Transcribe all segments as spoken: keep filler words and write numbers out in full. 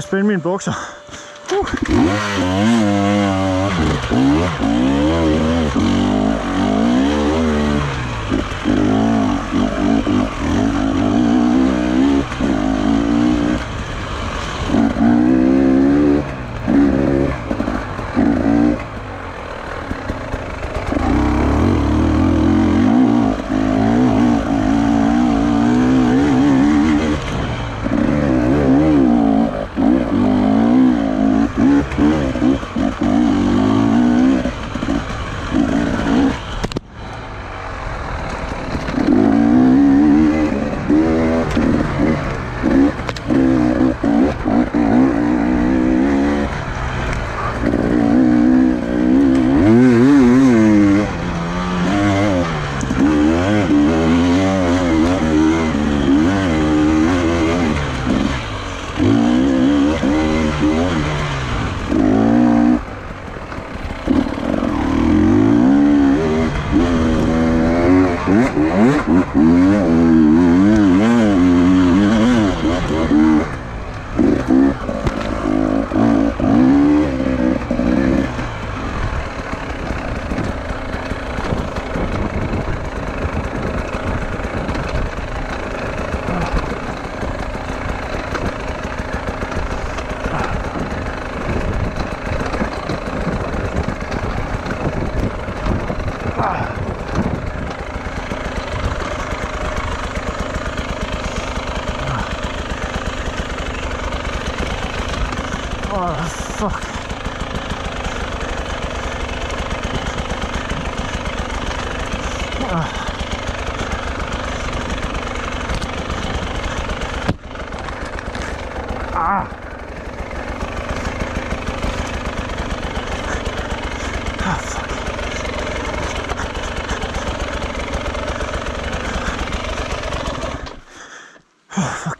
skal spænde mine bukser. Uh.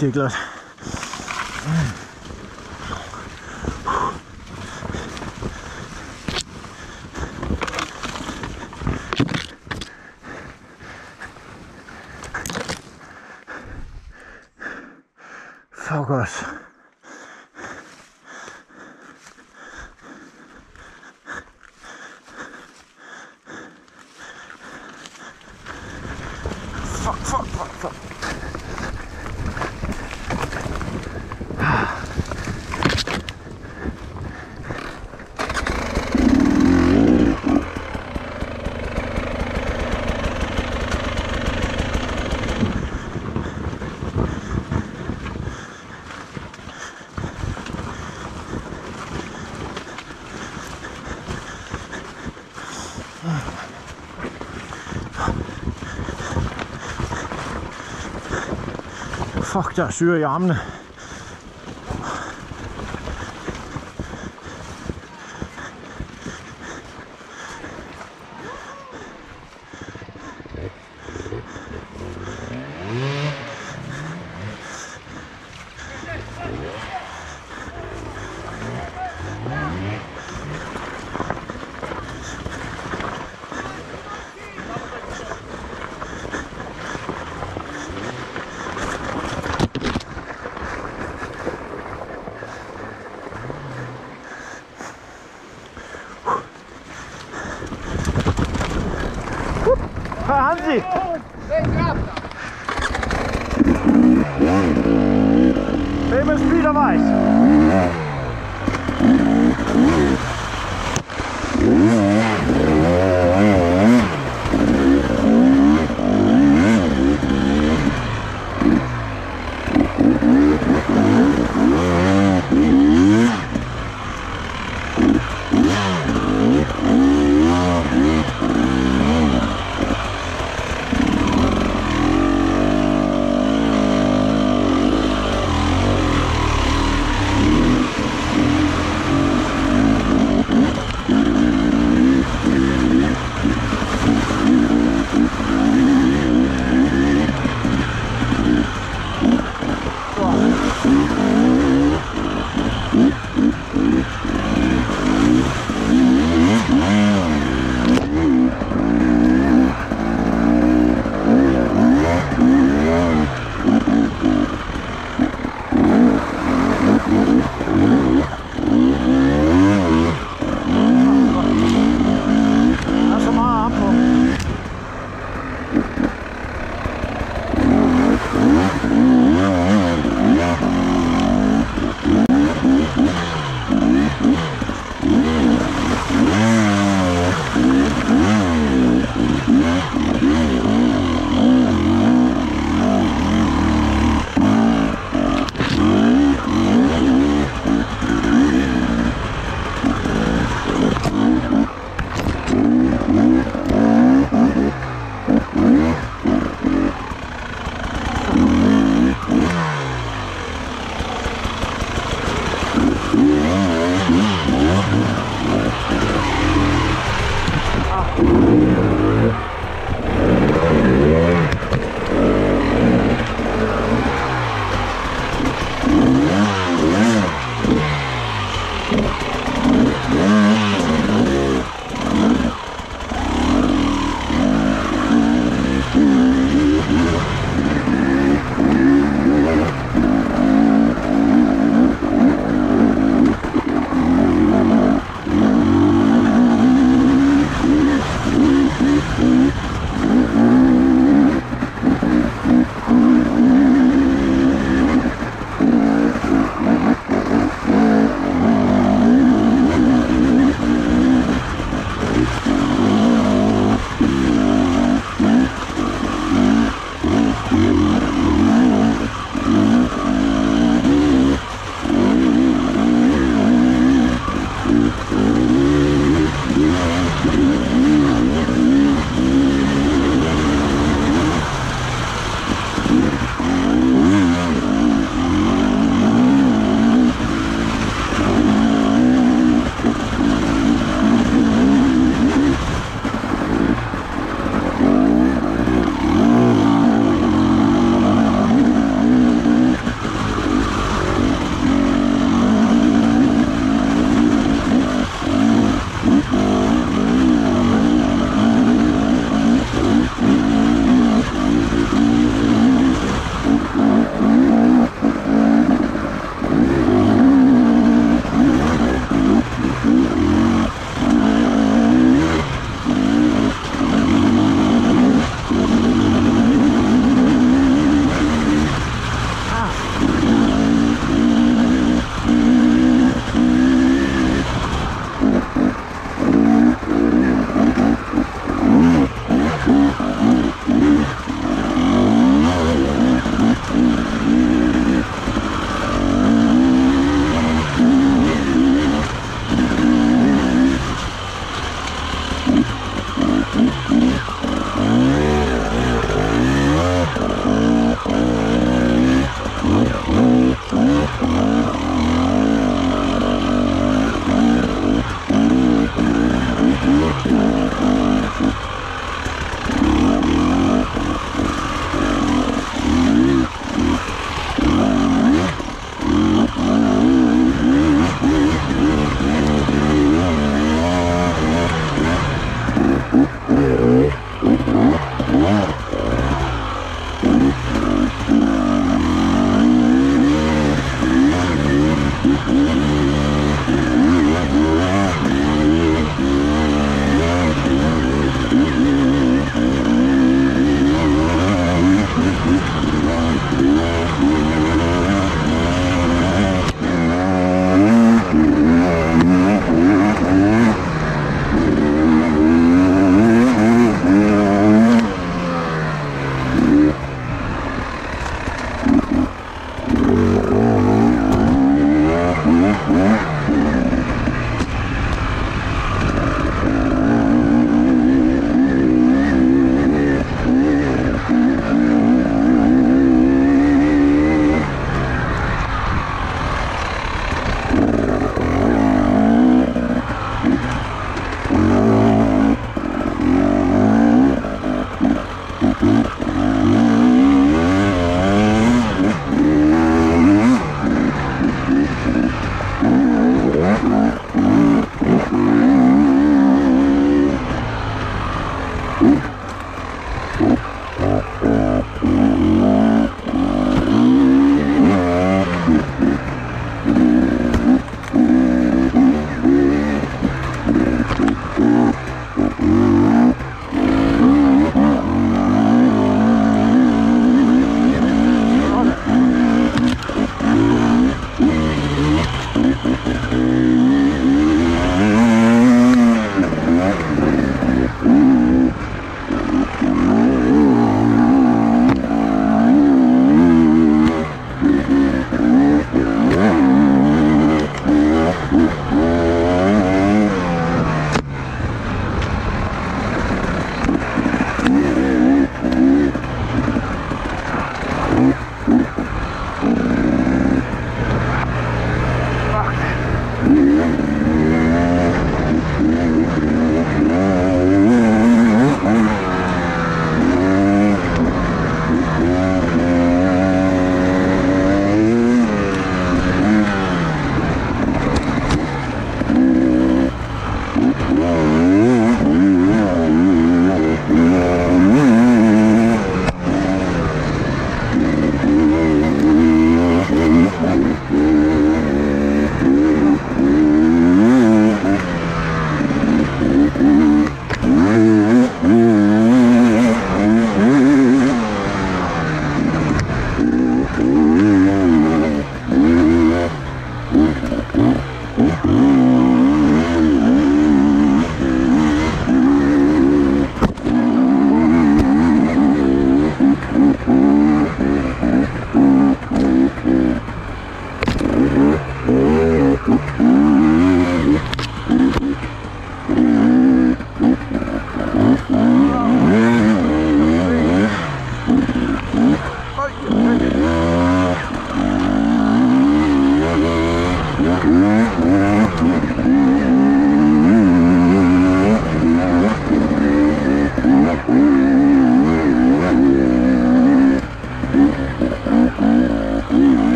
Det er glad. For godt. Fuck, fuck, fuck, fuck. Fuck, der er syre i armene. Hansi! Wem ist wieder weiß?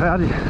Færdig. Yeah.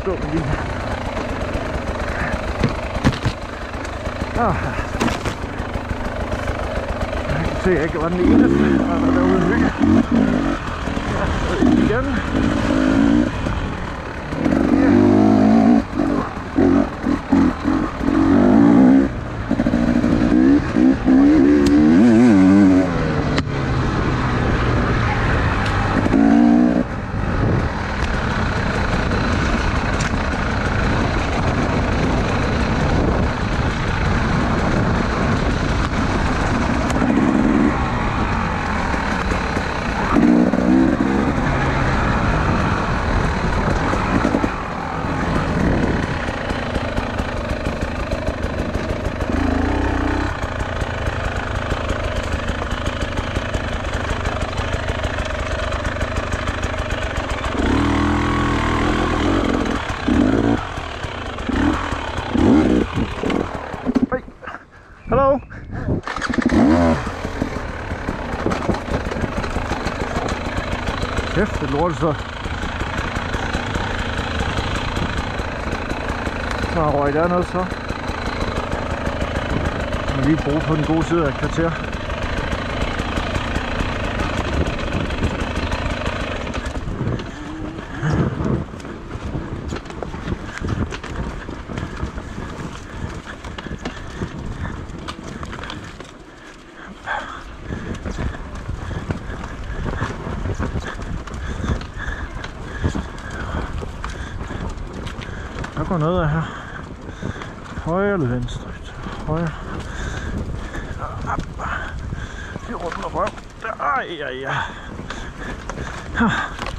что блин. Ah. Jeg kan se, at jeg var den eneste, der var derude og hygge. Jeg sidder igen. Hello. Kæft, det lortet så. Så har røg dernede så. Vi lige bruge på den gode side af et kvarter. Der går nedad her. Højre eller venstre? Højre. Det er rundt med røv. Ej, ja, ja.